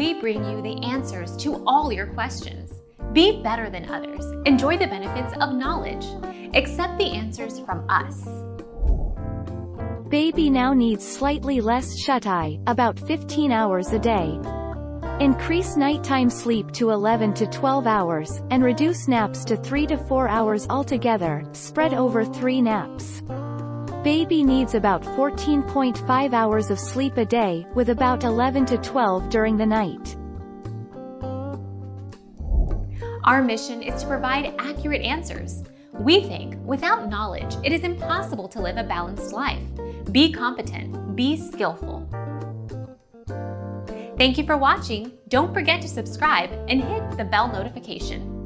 we bring you the answers to all your questions. Be better than others. Enjoy the benefits of knowledge. Accept the answers from us. Baby now needs slightly less shut-eye, about 15 hours a day. Increase nighttime sleep to 11 to 12 hours, and reduce naps to 3 to 4 hours altogether, spread over 3 naps. Baby needs about 14.5 hours of sleep a day, with about 11 to 12 during the night. Our mission is to provide accurate answers. We think, without knowledge, it is impossible to live a balanced life. Be competent, be skillful. Thank you for watching. Don't forget to subscribe and hit the bell notification.